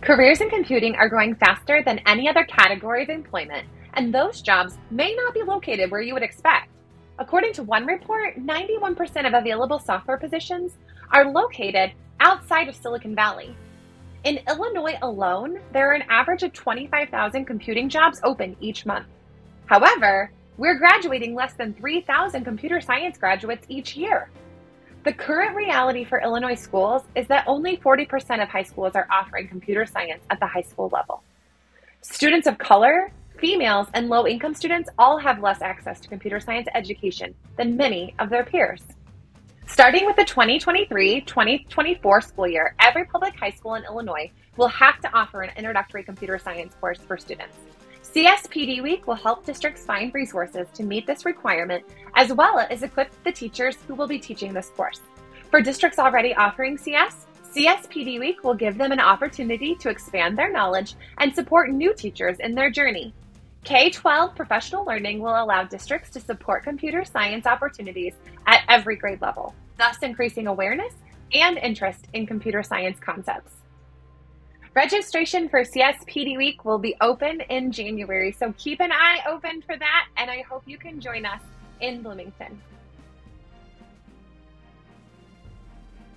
Careers in computing are growing faster than any other category of employment, and those jobs may not be located where you would expect. According to one report, 91% of available software positions are located outside of Silicon Valley. In Illinois alone, there are an average of 25,000 computing jobs open each month. However, we're graduating less than 3,000 computer science graduates each year. The current reality for Illinois schools is that only 40% of high schools are offering computer science at the high school level. Students of color, females, and low-income students all have less access to computer science education than many of their peers. Starting with the 2023-2024 school year, every public high school in Illinois will have to offer an introductory computer science course for students. CSPD Week will help districts find resources to meet this requirement, as well as equip the teachers who will be teaching this course. For districts already offering CS, CSPD Week will give them an opportunity to expand their knowledge and support new teachers in their journey. K-12 professional learning will allow districts to support computer science opportunities at every grade level, thus increasing awareness and interest in computer science concepts. Registration for CSPD Week will be open in January, so keep an eye open for that, and I hope you can join us in Bloomington.